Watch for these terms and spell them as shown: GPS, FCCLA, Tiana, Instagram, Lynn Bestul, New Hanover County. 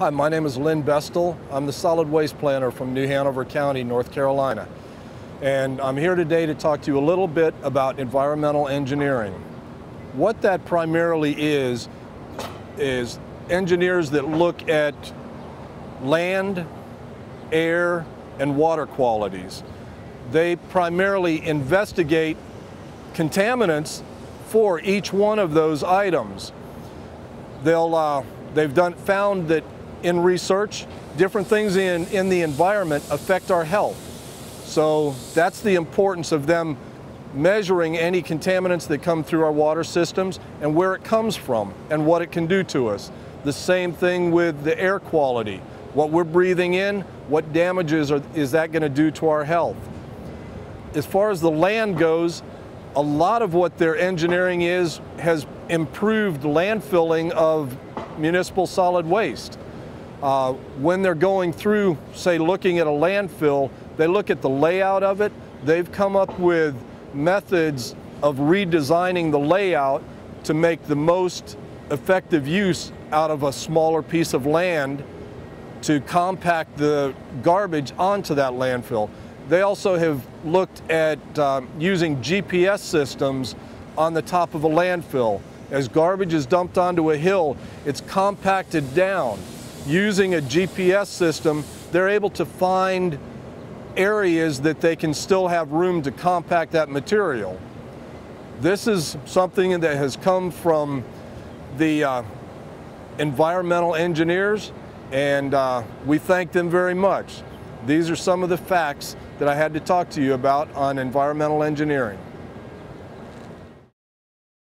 Hi, my name is Lynn Bestul. I'm the solid waste planner from New Hanover County, North Carolina. And I'm here today to talk to you a little bit about environmental engineering. What that primarily is engineers that look at land, air, and water qualities. They primarily investigate contaminants for each one of those items. They've found that in research, different things in the environment affect our health. So that's the importance of them measuring any contaminants that come through our water systems and where it comes from and what it can do to us. The same thing with the air quality. What we're breathing in, what damages is that going to do to our health? As far as the land goes, a lot of what their engineering has improved landfilling of municipal solid waste. When they're going through, say, looking at a landfill, they look at the layout of it. They've come up with methods of redesigning the layout to make the most effective use out of a smaller piece of land to compact the garbage onto that landfill. They also have looked at using GPS systems on the top of a landfill. As garbage is dumped onto a hill, it's compacted down. Using a GPS system, they're able to find areas that they can still have room to compact that material. This is something that has come from the environmental engineers, and we thank them very much. These are some of the facts that I had to talk to you about on environmental engineering.